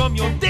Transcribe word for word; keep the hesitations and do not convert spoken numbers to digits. from your day.